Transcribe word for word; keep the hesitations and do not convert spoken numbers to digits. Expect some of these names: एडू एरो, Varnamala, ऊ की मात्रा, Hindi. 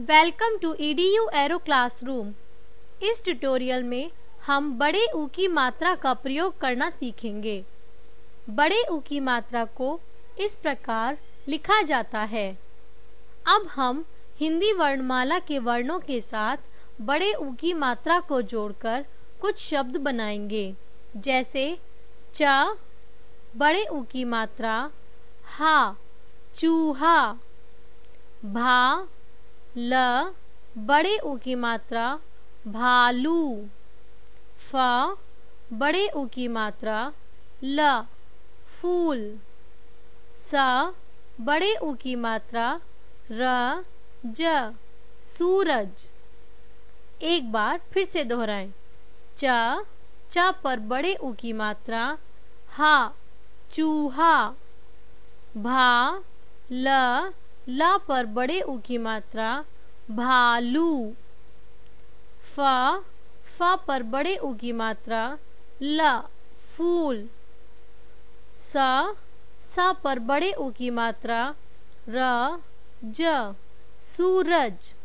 Welcome to एडू एरो classroom. इस tutorial में हम बड़े ऊ की मात्रा का प्रयोग करना सीखेंगे। बड़े ऊ की मात्रा को इस प्रकार लिखा जाता है। अब हम हिंदी वर्णमाला के वर्णों के साथ बड़े ऊ की मात्रा को जोड़कर कुछ शब्द बनाएंगे, जैसे च बड़े ऊ की मात्रा, हा चूहा, भा ल बड़े ऊ की मात्रा भालू, फ बड़े ऊ की मात्रा ल फूल, स बड़े ऊ की मात्रा र ज सूरज। एक बार फिर से दोहराएं। च च पर बड़े ऊ की मात्रा, हा चूहा, भा ल ला पर बड़े ऊ की मात्रा भालू, फ फ पर बड़े ऊ की मात्रा ल फूल, स स पर बड़े ऊ की मात्रा र ज सूरज।